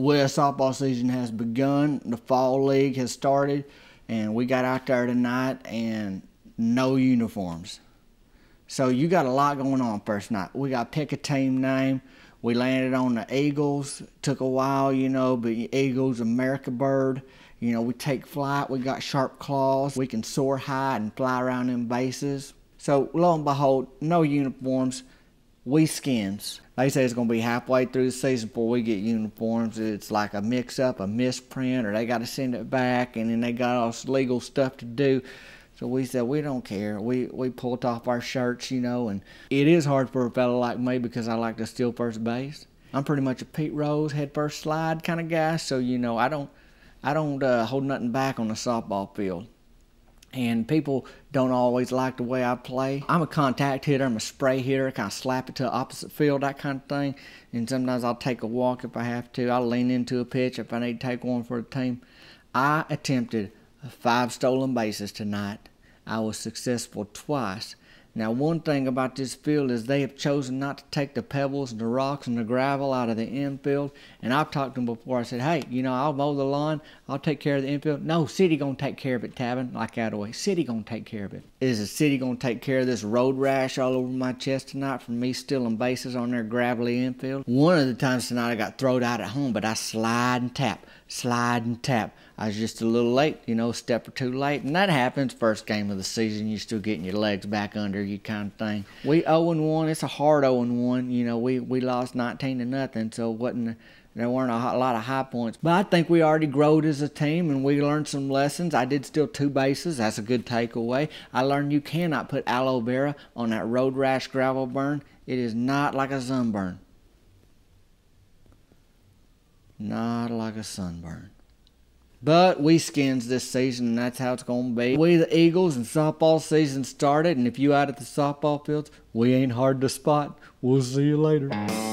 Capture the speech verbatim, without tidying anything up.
Well, softball season has begun. The fall league has started, and we got out there tonight and no uniforms. So you got a lot going on first night. We got to pick a team name. We landed on the Eagles. Took a while, you know, but Eagles, America bird. You know, we take flight. We got sharp claws. We can soar high and fly around in bases. So lo and behold, no uniforms. We skins. They say it's going to be halfway through the season before we get uniforms. It's like a mix-up, a misprint, or they got to send it back, and then they got all this legal stuff to do. So we said, we don't care. We we pulled off our shirts, you know, and it is hard for a fella like me because I like to steal first base. I'm pretty much a Pete Rose, head first slide kind of guy, so, you know, I don't, I don't uh, hold nothing back on the softball field. And people don't always like the way I play. I'm a contact hitter. I'm a spray hitter. I kind of slap it to opposite field, that kind of thing. And sometimes I'll take a walk if I have to. I'll lean into a pitch if I need to take one for the team. I attempted five stolen bases tonight. I was successful twice. Now, one thing about this field is they have chosen not to take the pebbles and the rocks and the gravel out of the infield. And I've talked to them before. I said, hey, you know, I'll mow the lawn. I'll take care of the infield. No, city going to take care of it, Tavin. Like that way. City going to take care of it. Is the city going to take care of this road rash all over my chest tonight from me stealing bases on their gravelly infield? One of the times tonight I got thrown out at home, but I slide and tap, slide and tap. I was just a little late, you know, step or two late. And that happens first game of the season. You're still getting your legs back under you kind of thing. We oh and one. It's a hard oh and one. You know, we, we lost nineteen to nothing, so it wasn't, there weren't a lot of high points. But I think we already growed as a team, and we learned some lessons. I did steal two bases. That's a good takeaway. I learned you cannot put aloe vera on that road rash gravel burn. It is not like a sunburn. Not like a sunburn. But we skins this season, and that's how it's going to be. We the Eagles, and softball season started. And if you out at the softball fields, we ain't hard to spot. We'll see you later.